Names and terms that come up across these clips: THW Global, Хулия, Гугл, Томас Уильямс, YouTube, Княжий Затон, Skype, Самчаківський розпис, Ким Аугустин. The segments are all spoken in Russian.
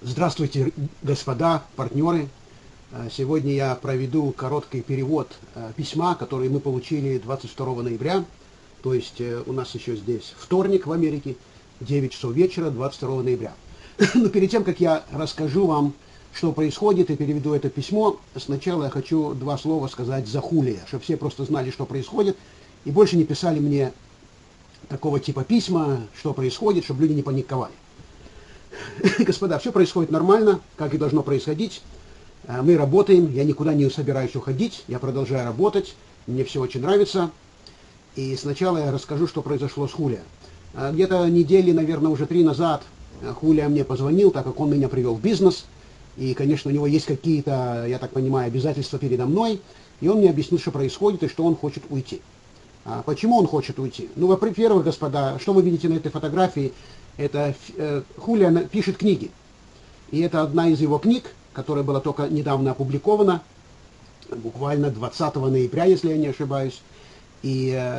Здравствуйте, господа, партнеры. Сегодня я проведу короткий перевод письма, который мы получили 22 ноября. То есть у нас еще здесь вторник в Америке, 9 часов вечера, 22 ноября. Но перед тем, как я расскажу вам, что происходит, и переведу это письмо, сначала я хочу два слова сказать за Хулия, чтобы все просто знали, что происходит, и больше не писали мне такого типа письма, что происходит, чтобы люди не паниковали. Господа, все происходит нормально, как и должно происходить. Мы работаем, я никуда не собираюсь уходить, я продолжаю работать, мне все очень нравится. И сначала я расскажу, что произошло с Хулия. Где-то недели, наверное, уже 3 назад Хулия мне позвонил, так как он меня привел в бизнес. И, конечно, у него есть какие-то, я так понимаю, обязательства передо мной. И он мне объяснил, что происходит и что он хочет уйти. Почему он хочет уйти? Ну, во-первых, господа, что вы видите на этой фотографии, это Хулия пишет книги. И это одна из его книг, которая была только недавно опубликована, буквально 20 ноября, если я не ошибаюсь. Или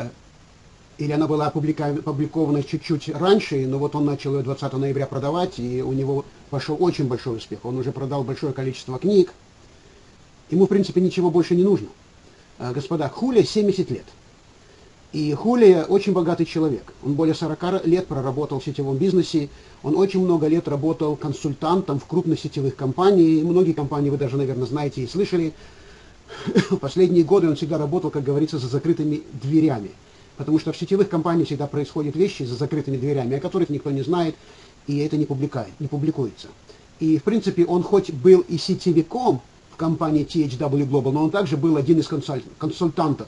она была опубликована чуть-чуть раньше, но вот он начал ее 20 ноября продавать, и у него пошел очень большой успех. Он уже продал большое количество книг. Ему, в принципе, ничего больше не нужно. Господа, Хулия 70 лет. И Хулия очень богатый человек. Он более 40 лет проработал в сетевом бизнесе. Он очень много лет работал консультантом в крупных сетевых компаниях. Многие компании вы даже, наверное, знаете и слышали. В последние годы он всегда работал, как говорится, за закрытыми дверями. Потому что в сетевых компаниях всегда происходят вещи за закрытыми дверями, о которых никто не знает, и это не публикуется. И, в принципе, он хоть был и сетевиком в компании THW Global, но он также был один из консультантов.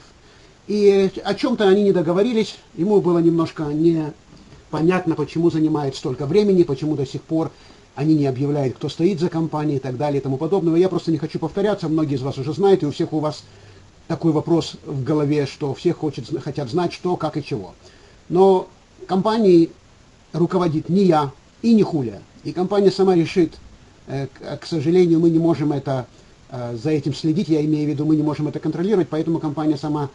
И о чем-то они не договорились, ему было немножко непонятно, почему занимает столько времени, почему до сих пор они не объявляют, кто стоит за компанией и так далее и тому подобное. Я просто не хочу повторяться, многие из вас уже знают, и у всех у вас такой вопрос в голове, что все хотят знать, что, как и чего. Но компанией руководит не я и не Хулия, и компания сама решит, к сожалению, мы не можем за этим следить, я имею в виду, мы не можем это контролировать, поэтому компания сама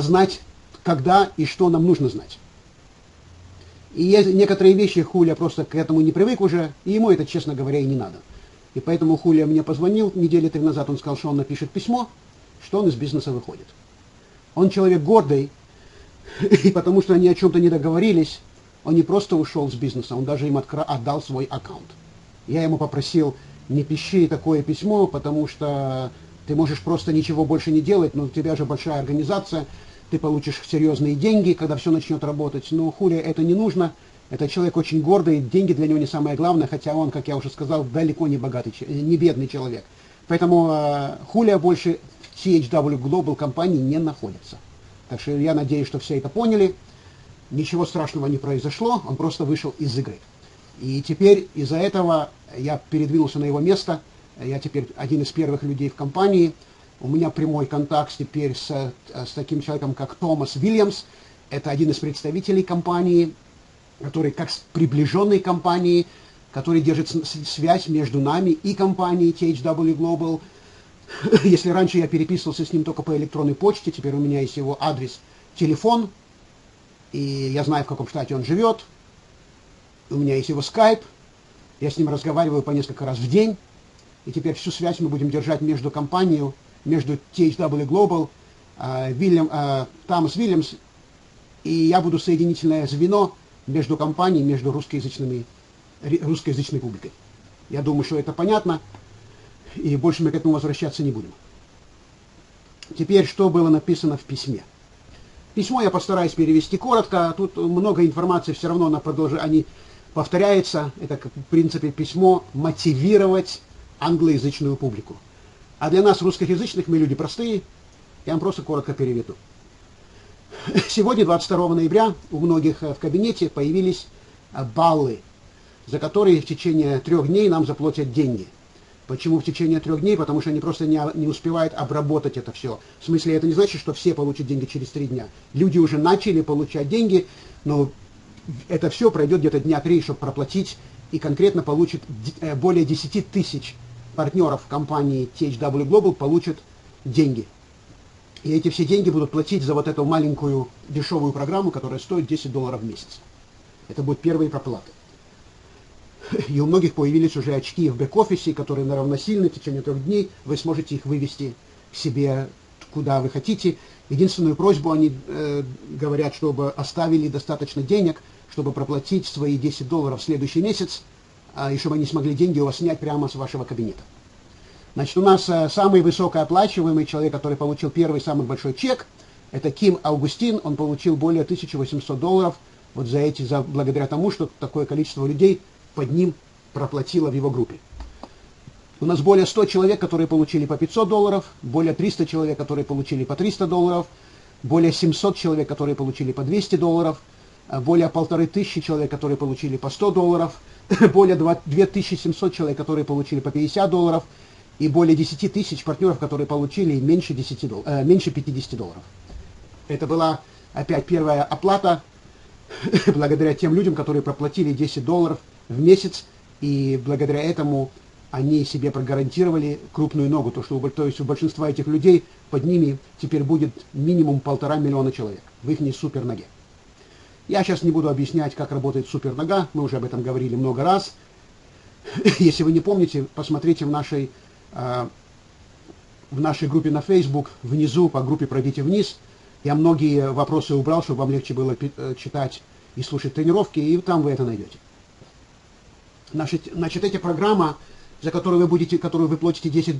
знать, когда и что нам нужно знать. И есть некоторые вещи, Хулия просто к этому не привык уже, и ему это, честно говоря, и не надо. И поэтому Хулия мне позвонил недели 3 назад, он сказал, что он напишет письмо, что он из бизнеса выходит. Он человек гордый, и потому что они о чем-то не договорились, он не просто ушел с бизнеса, он даже им отдал свой аккаунт. Я ему попросил, не пиши такое письмо, потому что ты можешь просто ничего больше не делать, но у тебя же большая организация, ты получишь серьезные деньги, когда все начнет работать. Но Хулия это не нужно, это человек очень гордый, деньги для него не самое главное, хотя он, как я уже сказал, далеко не богатый, не бедный человек. Поэтому Хулия больше в THW Global компании не находится. Так что я надеюсь, что все это поняли, ничего страшного не произошло, он просто вышел из игры. И теперь из-за этого я передвинулся на его место. Я теперь один из первых людей в компании. У меня прямой контакт теперь с таким человеком, как Томас Уильямс. Это один из представителей компании, который как приближенный компании, который держит связь между нами и компанией THW Global. Если раньше я переписывался с ним только по электронной почте, теперь у меня есть его адрес, телефон. И я знаю, в каком штате он живет. У меня есть его Skype. Я с ним разговариваю по несколько раз в день. И теперь всю связь мы будем держать между компанией, между THW Global, Томас Уильямс, и я буду соединительное звено между компанией, между русскоязычной публикой. Я думаю, что это понятно, и больше мы к этому возвращаться не будем. Теперь, что было написано в письме. Письмо я постараюсь перевести коротко, тут много информации, все равно она продолжает, они повторяются, это, в принципе, письмо мотивировать англоязычную публику. А для нас, русскоязычных, мы люди простые, я вам просто коротко переведу. Сегодня, 22 ноября, у многих в кабинете появились баллы, за которые в течение 3 дней нам заплатят деньги. Почему в течение 3 дней? Потому что они просто не успевают обработать это все. В смысле, это не значит, что все получат деньги через 3 дня. Люди уже начали получать деньги, но это все пройдет где-то дня 3, чтобы проплатить, и конкретно получит более 10 тысяч партнеров компании THW Global получат деньги. И эти все деньги будут платить за вот эту маленькую дешевую программу, которая стоит $10 в месяц. Это будут первые проплаты. и у многих появились уже очки в бэк-офисе, которые равносильны в течение 3 дней, вы сможете их вывести к себе куда вы хотите. Единственную просьбу они говорят, чтобы оставили достаточно денег, чтобы проплатить свои $10 в следующий месяц, и чтобы они смогли деньги у вас снять прямо с вашего кабинета. Значит, у нас самый высокооплачиваемый человек, который получил первый самый большой чек, это Ким Аугустин. Он получил более $1800 вот за эти, благодаря тому, что такое количество людей под ним проплатило в его группе. У нас более 100 человек, которые получили по $500, более 300 человек, которые получили по $300, более 700 человек, которые получили по $200, более 1500 человек, которые получили по $100, более 2700 человек, которые получили по $50, и более 10 тысяч партнеров, которые получили меньше, меньше $50. Это была опять первая оплата благодаря тем людям, которые проплатили $10 в месяц, и благодаря этому они себе прогарантировали крупную ногу, то есть у большинства этих людей под ними теперь будет минимум 1,5 миллиона человек в их суперноге. Я сейчас не буду объяснять, как работает супернога, мы уже об этом говорили много раз. Если вы не помните, посмотрите в нашей группе на Facebook, внизу по группе «Пройдите вниз». Я многие вопросы убрал, чтобы вам легче было читать и слушать тренировки, и там вы это найдете. Значит, эта программа, за которую вы платите $10,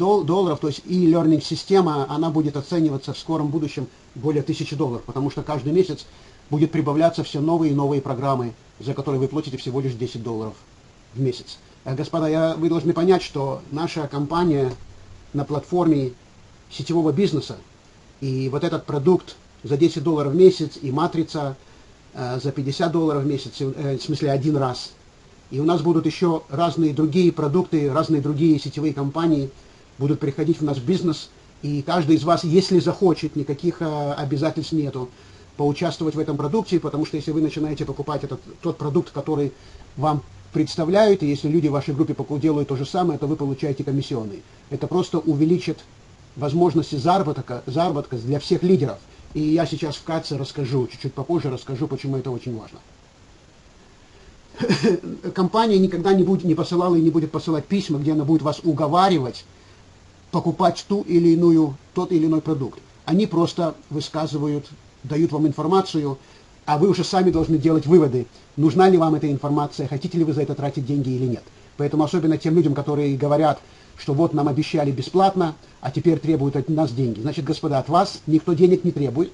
то есть e-learning система, она будет оцениваться в скором будущем более $1000, потому что каждый месяц будет прибавляться все новые и новые программы, за которые вы платите всего лишь $10 в месяц. Господа, вы должны понять, что наша компания на платформе сетевого бизнеса, и вот этот продукт за $10 в месяц, и матрица за $50 в месяц, в смысле один раз. И у нас будут еще разные другие продукты, разные другие сетевые компании будут приходить в наш бизнес. И каждый из вас, если захочет, никаких обязательств нету, поучаствовать в этом продукте, потому что если вы начинаете покупать тот продукт, который вам представляют, и если люди в вашей группе делают то же самое, то вы получаете комиссионные. Это просто увеличит возможности заработка для всех лидеров. И я сейчас вкратце расскажу, чуть-чуть попозже расскажу, почему это очень важно. Компания никогда не посылала и не будет посылать письма, где она будет вас уговаривать покупать тот или иной продукт. Они просто высказывают, дают вам информацию, а вы уже сами должны делать выводы, нужна ли вам эта информация, хотите ли вы за это тратить деньги или нет. Поэтому особенно тем людям, которые говорят, что вот нам обещали бесплатно, а теперь требуют от нас деньги. Значит, господа, от вас никто денег не требует.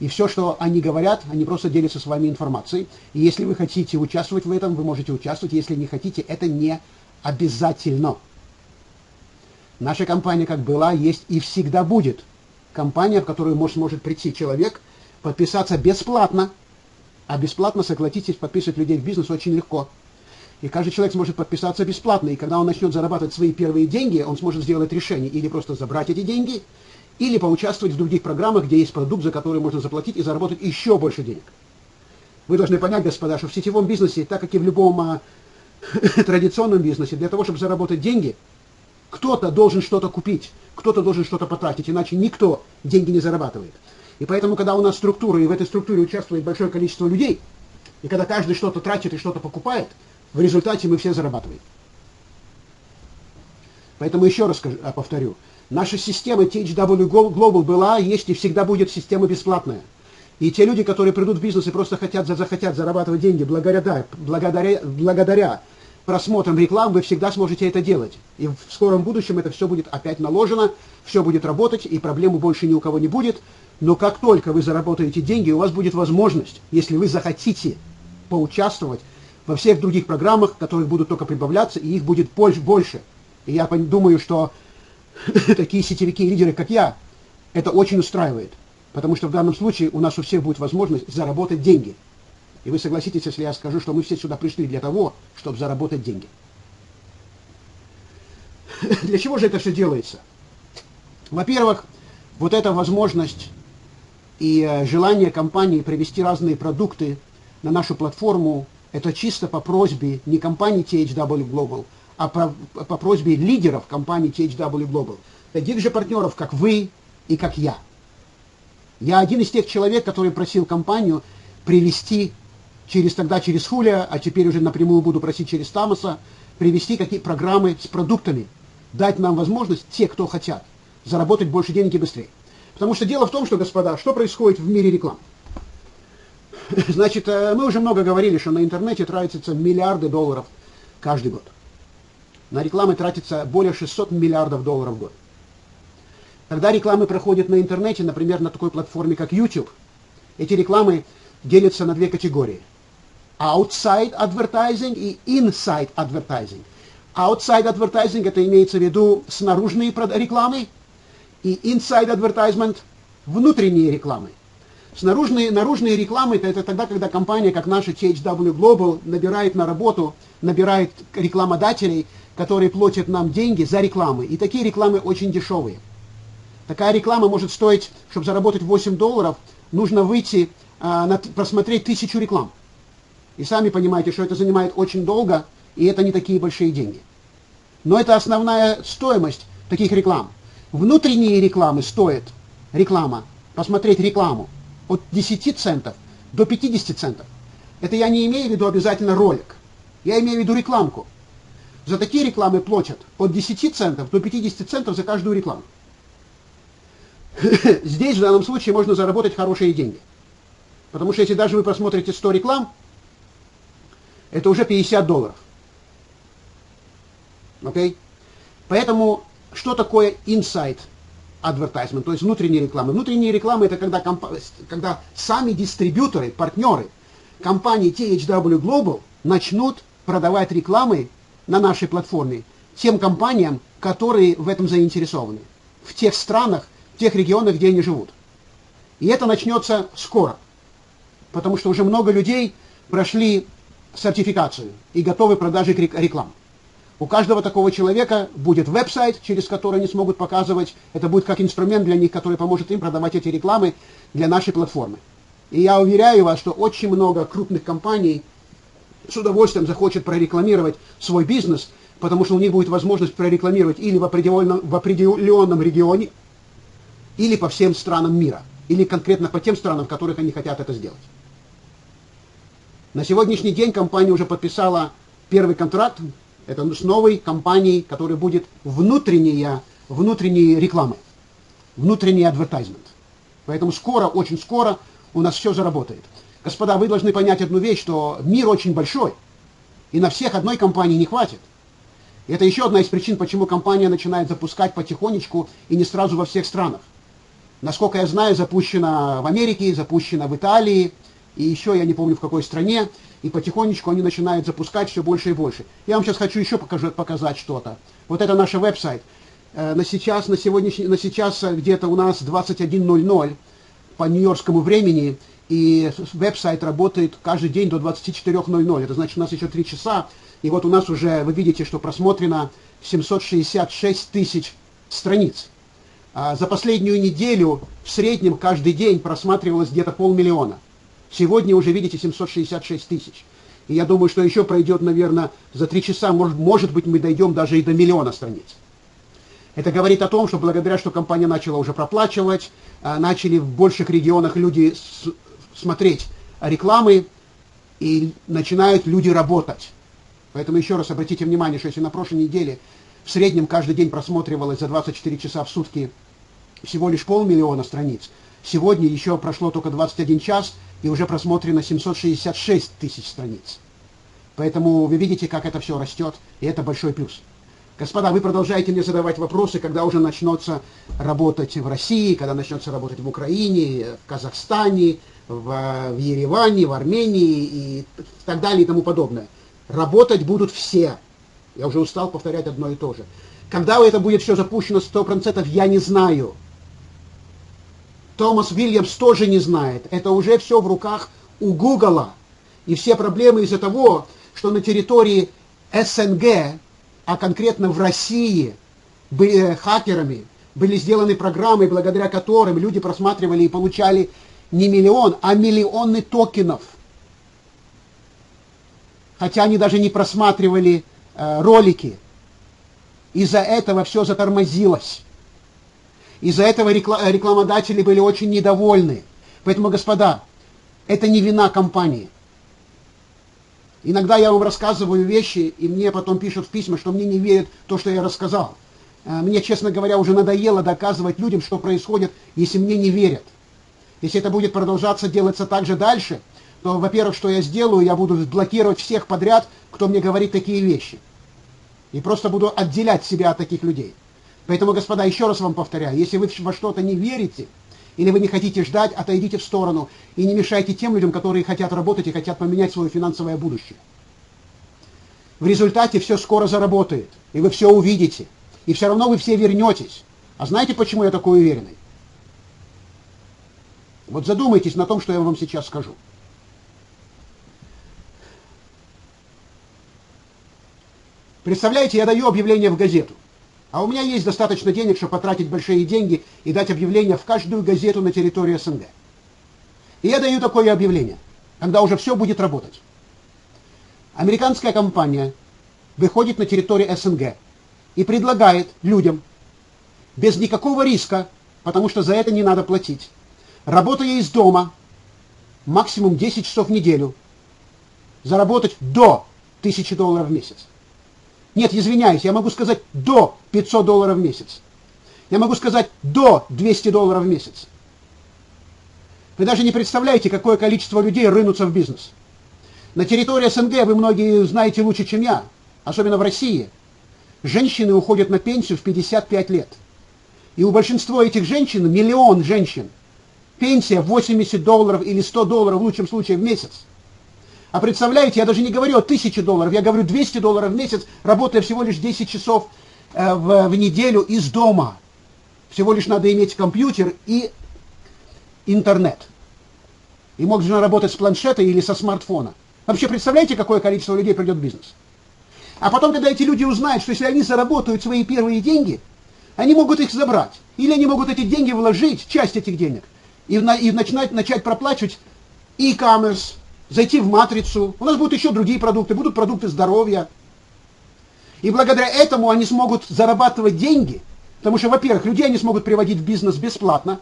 И все, что они говорят, они просто делятся с вами информацией. И если вы хотите участвовать в этом, вы можете участвовать. Если не хотите, это не обязательно. Наша компания как была, есть и всегда будет. Компания, в которую может прийти человек, подписаться бесплатно. А бесплатно, согласитесь, подписывать людей в бизнес очень легко. И каждый человек сможет подписаться бесплатно. И когда он начнет зарабатывать свои первые деньги, он сможет сделать решение. Или просто забрать эти деньги, или поучаствовать в других программах, где есть продукт, за который можно заплатить и заработать еще больше денег. Вы должны понять, господа, что в сетевом бизнесе, так как и в любом традиционном бизнесе, для того, чтобы заработать деньги, кто-то должен что-то купить, кто-то должен что-то потратить, иначе никто деньги не зарабатывает. И поэтому, когда у нас структура, и в этой структуре участвует большое количество людей, и когда каждый что-то тратит и что-то покупает, в результате мы все зарабатываем. Поэтому еще раз повторю. Наша система THW Global была, есть и всегда будет система бесплатная. И те люди, которые придут в бизнес и просто захотят зарабатывать деньги благодаря просмотрам реклам, вы всегда сможете это делать. И в скором будущем это все будет опять наложено, все будет работать, и проблемы больше ни у кого не будет. Но как только вы заработаете деньги, у вас будет возможность, если вы захотите поучаствовать во всех других программах, которые будут только прибавляться, и их будет больше. И я думаю, что такие сетевики и лидеры, как я, это очень устраивает. Потому что в данном случае у нас у всех будет возможность заработать деньги. И вы согласитесь, если я скажу, что мы все сюда пришли для того, чтобы заработать деньги. Для чего же это все делается? Во-первых, вот эта возможность и желание компании привести разные продукты на нашу платформу, это чисто по просьбе не компании THW Global, а по просьбе лидеров компании THW Global. Таких же партнеров, как вы и как я. Я один из тех человек, который просил компанию привести через Хулия, а теперь уже напрямую буду просить через Томаса, привести какие программы с продуктами, дать нам возможность, те, кто хотят, заработать больше денег и быстрее. Потому что дело в том, что, господа, что происходит в мире рекламы? Значит, мы уже много говорили, что на интернете тратятся миллиарды долларов каждый год. На рекламы тратится более 600 миллиардов долларов в год. Когда рекламы проходят на интернете, например, на такой платформе, как YouTube, эти рекламы делятся на две категории. Outside advertising и inside advertising. Outside advertising — это имеется в виду снаружные рекламы, и inside advertisement — внутренние рекламы. Наружные рекламы — это тогда, когда компания, как наша THW Global, набирает на работу, набирает рекламодателей, которые платят нам деньги за рекламы. И такие рекламы очень дешевые. Такая реклама может стоить, чтобы заработать $8, нужно выйти, просмотреть 1000 реклам. И сами понимаете, что это занимает очень долго, и это не такие большие деньги. Но это основная стоимость таких реклам. Внутренние рекламы стоят, посмотреть рекламу, от 10 центов до 50 центов. Это я не имею в виду обязательно ролик. Я имею в виду рекламку. За такие рекламы платят от 10 центов до 50 центов за каждую рекламу. Здесь в данном случае можно заработать хорошие деньги. Потому что если даже вы просмотрите 100 реклам, это уже $50. Окей? Поэтому что такое inside advertisement, то есть внутренние рекламы? Внутренние рекламы — это когда сами дистрибьюторы, партнеры компании THW Global начнут продавать рекламы на нашей платформе тем компаниям, которые в этом заинтересованы, в тех странах, в тех регионах, где они живут. И это начнется скоро, потому что уже много людей прошли сертификацию и готовы к продаже реклам. У каждого такого человека будет веб-сайт, через который они смогут показывать. Это будет как инструмент для них, который поможет им продавать эти рекламы для нашей платформы. И я уверяю вас, что очень много крупных компаний с удовольствием захочет прорекламировать свой бизнес, потому что у них будет возможность прорекламировать или в определенном регионе, или по всем странам мира, или конкретно по тем странам, в которых они хотят это сделать. На сегодняшний день компания уже подписала первый контракт. Это с новой компанией, которая будет внутренней рекламы, внутренний адвертайзмент. Поэтому скоро, очень скоро у нас все заработает. Господа, вы должны понять одну вещь, что мир очень большой, и на всех одной компании не хватит. И это еще одна из причин, почему компания начинает запускать потихонечку и не сразу во всех странах. Насколько я знаю, запущено в Америке, запущено в Италии, и еще я не помню в какой стране. И потихонечку они начинают запускать все больше и больше. Я вам сейчас хочу еще показать что-то. Вот это наш веб-сайт. На сейчас где-то у нас 21:00 по нью-йоркскому времени. И веб-сайт работает каждый день до 24:00. Это значит, у нас еще 3 часа. И вот у нас уже, вы видите, что просмотрено 766 тысяч страниц. За последнюю неделю в среднем каждый день просматривалось где-то $500 000. Сегодня уже, видите, 766 тысяч. И я думаю, что еще пройдет, наверное, за 3 часа, может быть, мы дойдем даже и до миллиона страниц. Это говорит о том, что благодаря, что компания начала уже проплачивать, начали в больших регионах люди смотреть рекламы, и начинают люди работать. Поэтому еще раз обратите внимание, что если на прошлой неделе в среднем каждый день просматривалось за 24 часа в сутки всего лишь $500 000 страниц, сегодня еще прошло только 21 час, и уже просмотрено 766 тысяч страниц. Поэтому вы видите, как это все растет, и это большой плюс. Господа, вы продолжаете мне задавать вопросы, когда уже начнется работать в России, когда начнется работать в Украине, в Казахстане, в Ереване, в Армении и так далее и тому подобное. Работать будут все. Я уже устал повторять одно и то же. Когда это будет все запущено 100%, я не знаю. Томас Уильямс тоже не знает. Это уже все в руках у Гугла. И все проблемы из-за того, что на территории СНГ, а конкретно в России, хакерами были сделаны программы, благодаря которым люди просматривали и получали не миллион, а миллионы токенов. Хотя они даже не просматривали ролики. Из-за этого все затормозилось. Из-за этого рекламодатели были очень недовольны. Поэтому, господа, это не вина компании. Иногда я вам рассказываю вещи, и мне потом пишут в письма, что мне не верят то, что я рассказал. Мне, честно говоря, уже надоело доказывать людям, что происходит, если мне не верят. Если это будет продолжаться, делаться так же дальше, то, во-первых, что я сделаю, я буду блокировать всех подряд, кто мне говорит такие вещи. И просто буду отделять себя от таких людей. Поэтому, господа, еще раз вам повторяю, если вы во что-то не верите, или вы не хотите ждать, отойдите в сторону и не мешайте тем людям, которые хотят работать и хотят поменять свое финансовое будущее. В результате все скоро заработает, и вы все увидите, и все равно вы все вернетесь. А знаете, почему я такой уверенный? Вот задумайтесь на том, что я вам сейчас скажу. Представляете, я даю объявление в газету, а у меня есть достаточно денег, чтобы потратить большие деньги и дать объявление в каждую газету на территории СНГ. И я даю такое объявление, когда уже все будет работать. Американская компания выходит на территорию СНГ и предлагает людям без никакого риска, потому что за это не надо платить, работая из дома максимум 10 часов в неделю, заработать до $1000 в месяц. Нет, извиняюсь, я могу сказать до $500 в месяц. Я могу сказать до $200 в месяц. Вы даже не представляете, какое количество людей рынутся в бизнес. На территории СНГ, вы многие знаете лучше, чем я, особенно в России, женщины уходят на пенсию в 55 лет. И у большинства этих женщин, миллион женщин, пенсия $80 или $100 в лучшем случае в месяц. А представляете, я даже не говорю о $1000, я говорю $200 в месяц, работая всего лишь 10 часов в неделю из дома. Всего лишь надо иметь компьютер и интернет. И можно работать с планшета или со смартфона. Вообще представляете, какое количество людей придет в бизнес? А потом, когда эти люди узнают, что если они заработают свои первые деньги, они могут их забрать. Или они могут эти деньги вложить, часть этих денег, и начать проплачивать e-commerce, зайти в матрицу, у нас будут еще другие продукты, будут продукты здоровья. И благодаря этому они смогут зарабатывать деньги, потому что, во-первых, людей они смогут приводить в бизнес бесплатно,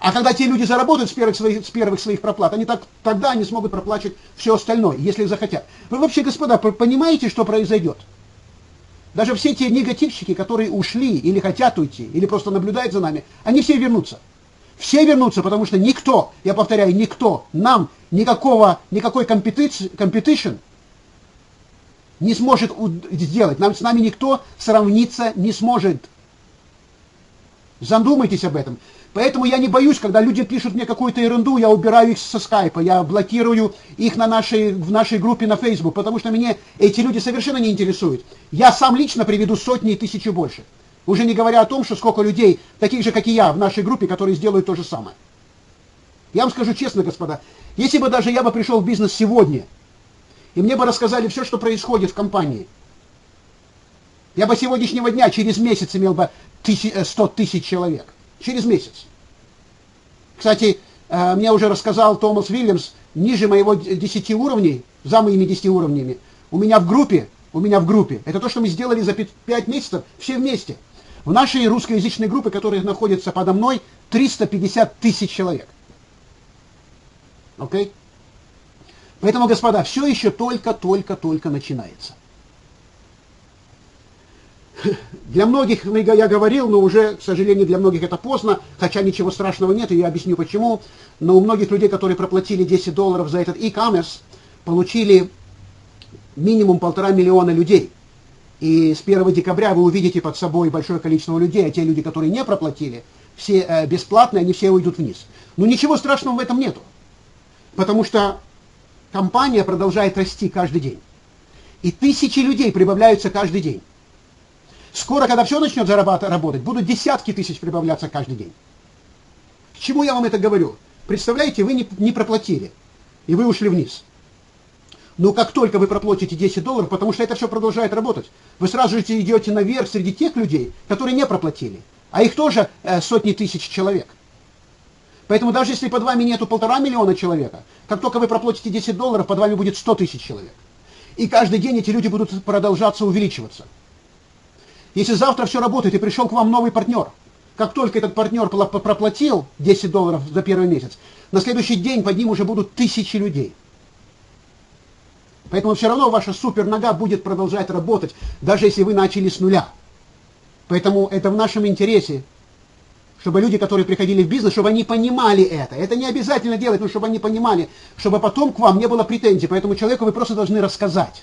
а когда те люди заработают с первых своих проплат, тогда они смогут проплачивать все остальное, если захотят. Вы вообще, господа, понимаете, что произойдет? Даже все те негативщики, которые ушли или хотят уйти, или просто наблюдают за нами, они все вернутся. Все вернутся, потому что никто, я повторяю, никто нам никакой competition не сможет сделать. С нами никто сравниться не сможет. Задумайтесь об этом. Поэтому я не боюсь, когда люди пишут мне какую-то ерунду, я убираю их со скайпа, я блокирую их в нашей группе на Facebook, потому что меня эти люди совершенно не интересуют. Я сам лично приведу сотни и тысячи больше. Уже не говоря о том, что сколько людей, таких же, как и я, в нашей группе, которые сделают то же самое. Я вам скажу честно, господа, если бы даже я бы пришел в бизнес сегодня, и мне бы рассказали все, что происходит в компании, я бы сегодняшнего дня через месяц имел бы 100 тысяч человек. Через месяц. Кстати, мне уже рассказал Томас Уильямс, ниже моего 10 уровней, за моими 10 уровнями, у меня в группе, это то, что мы сделали за 5 месяцев, все вместе. В нашей русскоязычной группе, которая находится подо мной, 350 тысяч человек. Окей? Поэтому, господа, все еще только начинается. Для многих, я говорил, но уже, к сожалению, для многих это поздно, хотя ничего страшного нет, и я объясню почему. Но у многих людей, которые проплатили $10 за этот e-commerce, получили минимум 1,5 миллиона людей. И с 1 декабря вы увидите под собой большое количество людей, а те люди, которые не проплатили, все бесплатные, они все уйдут вниз. Но ничего страшного в этом нету, потому что компания продолжает расти каждый день. И тысячи людей прибавляются каждый день. Скоро, когда все начнет работать, будут десятки тысяч прибавляться каждый день. К чему я вам это говорю? Представляете, вы не проплатили, и вы ушли вниз. Но как только вы проплатите $10, потому что это все продолжает работать, вы сразу же идете наверх среди тех людей, которые не проплатили. А их тоже сотни тысяч человек. Поэтому даже если под вами нету 1,5 миллиона человека, как только вы проплатите $10, под вами будет 100 тысяч человек. И каждый день эти люди будут продолжаться увеличиваться. Если завтра все работает и пришел к вам новый партнер, как только этот партнер проплатил $10 за первый месяц, на следующий день под ним уже будут тысячи людей. Поэтому все равно ваша супернога будет продолжать работать, даже если вы начали с нуля. Поэтому это в нашем интересе, чтобы люди, которые приходили в бизнес, чтобы они понимали это. Это не обязательно делать, но чтобы они понимали, чтобы потом к вам не было претензий. Поэтому человеку вы просто должны рассказать.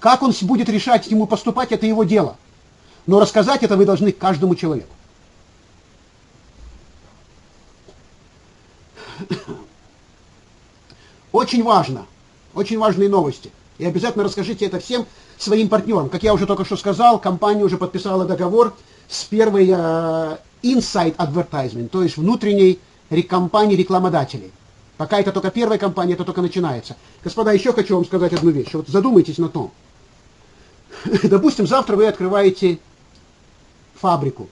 Как он будет решать, ему поступать, это его дело. Но рассказать это вы должны каждому человеку. Очень важно. Очень важные новости. И обязательно расскажите это всем своим партнерам. Как я уже только что сказал, компания уже подписала договор с первой Inside Advertisement, то есть внутренней компанией рекламодателей. Пока это только первая компания, это только начинается. Господа, еще хочу вам сказать одну вещь. Вот задумайтесь на том. Допустим, завтра вы открываете фабрику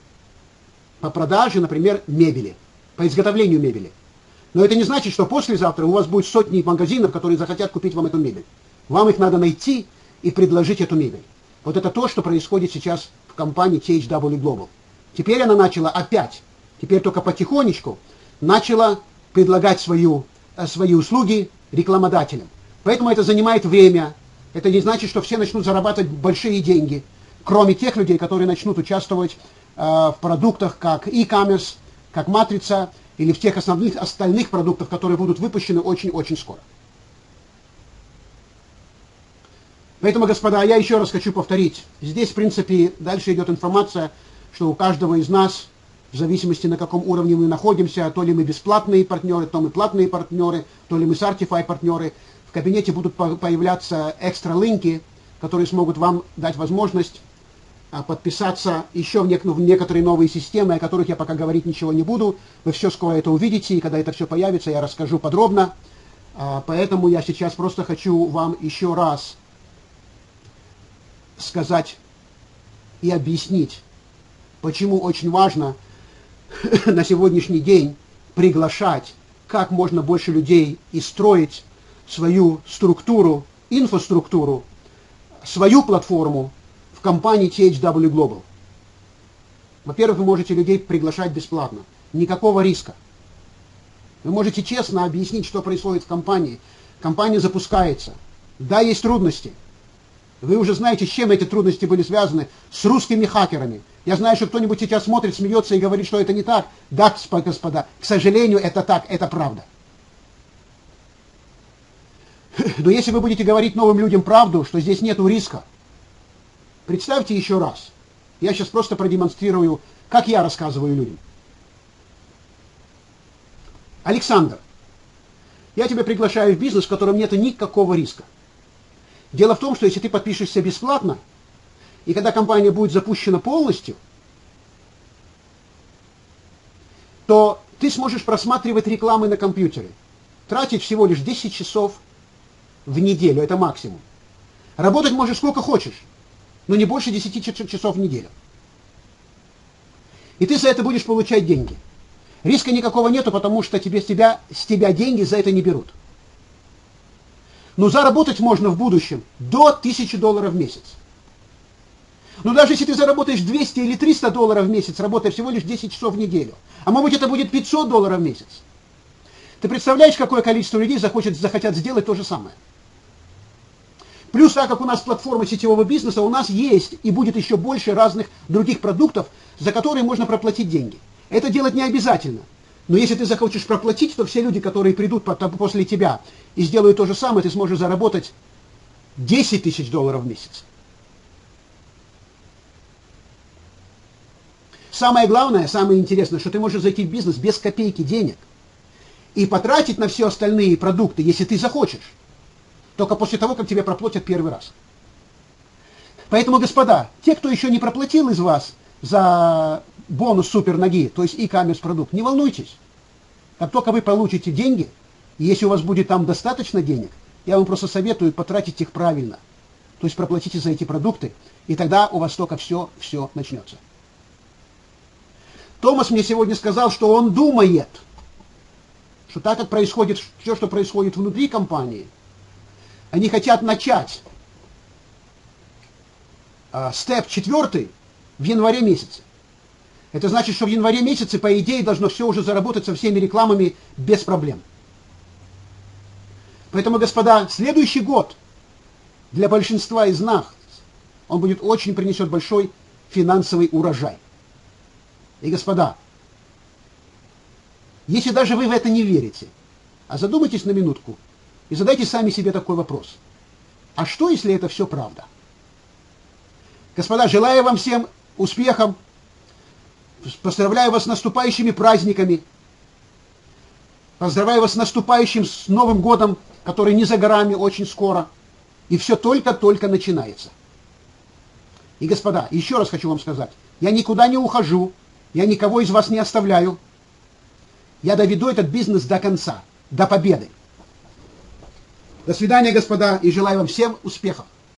по продаже, например, мебели, по изготовлению мебели. Но это не значит, что послезавтра у вас будет сотни магазинов, которые захотят купить вам эту мебель. Вам их надо найти и предложить эту мебель. Вот это то, что происходит сейчас в компании THW Global. Теперь она начала опять, теперь только потихонечку, начала предлагать свои услуги рекламодателям. Поэтому это занимает время. Это не значит, что все начнут зарабатывать большие деньги, кроме тех людей, которые начнут участвовать в продуктах как e-commerce, как матрица, или в тех остальных продуктах, которые будут выпущены очень-очень скоро. Поэтому, господа, я еще раз хочу повторить. Здесь, в принципе, дальше идет информация, что у каждого из нас, в зависимости на каком уровне мы находимся, то ли мы бесплатные партнеры, то мы платные партнеры, то ли мы Certified партнеры, в кабинете будут появляться экстра-линки, которые смогут вам дать возможность подписаться еще в некоторые новые системы, о которых я пока говорить ничего не буду. Вы все скоро это увидите, и когда это все появится, я расскажу подробно. Поэтому я сейчас просто хочу вам еще раз сказать и объяснить, почему очень важно на сегодняшний день приглашать как можно больше людей и строить свою структуру, инфраструктуру, свою платформу, компании THW Global. Во-первых, вы можете людей приглашать бесплатно. Никакого риска. Вы можете честно объяснить, что происходит в компании. Компания запускается. Да, есть трудности. Вы уже знаете, с чем эти трудности были связаны. С русскими хакерами. Я знаю, что кто-нибудь сейчас смотрит, смеется и говорит, что это не так. Да, господа, к сожалению, это так, это правда. Но если вы будете говорить новым людям правду, что здесь нет риска, представьте еще раз. Я сейчас просто продемонстрирую, как я рассказываю людям. Александр, я тебя приглашаю в бизнес, в котором нет никакого риска. Дело в том, что если ты подпишешься бесплатно, и когда компания будет запущена полностью, то ты сможешь просматривать рекламы на компьютере, тратить всего лишь 10 часов в неделю, это максимум. Работать можешь сколько хочешь, но не больше 10 часов в неделю. И ты за это будешь получать деньги. Риска никакого нету, потому что с тебя деньги за это не берут. Но заработать можно в будущем до $1000 в месяц. Но даже если ты заработаешь $200 или $300 в месяц, работая всего лишь 10 часов в неделю, а может быть это будет $500 в месяц, ты представляешь, какое количество людей захотят сделать то же самое? Плюс, так как у нас платформа сетевого бизнеса, у нас есть и будет еще больше разных других продуктов, за которые можно проплатить деньги. Это делать не обязательно. Но если ты захочешь проплатить, то все люди, которые придут после тебя и сделают то же самое, ты сможешь заработать $10 000 в месяц. Самое главное, самое интересное, что ты можешь зайти в бизнес без копейки денег и потратить на все остальные продукты, если ты захочешь. Только после того, как тебе проплатят первый раз. Поэтому, господа, те, кто еще не проплатил из вас за бонус суперноги, то есть e-commerce продукт, не волнуйтесь. Как только вы получите деньги, и если у вас будет там достаточно денег, я вам просто советую потратить их правильно. То есть проплатите за эти продукты, и тогда у вас только все начнется. Томас мне сегодня сказал, что он думает, что так как происходит все, что происходит внутри компании, они хотят начать степ 4 в январе месяце. Это значит, что в январе месяце, по идее, должно все уже заработать со всеми рекламами без проблем. Поэтому, господа, следующий год для большинства из нас он будет очень принесет большой финансовый урожай. И, господа, если даже вы в это не верите, а задумайтесь на минутку и задайте сами себе такой вопрос. А что, если это все правда? Господа, желаю вам всем успехов, поздравляю вас с наступающими праздниками, поздравляю вас с наступающим с Новым годом, который не за горами, очень скоро, и все только-только начинается. И, господа, еще раз хочу вам сказать, я никуда не ухожу, я никого из вас не оставляю, я доведу этот бизнес до конца, до победы. До свидания, господа, и желаю вам всем успехов.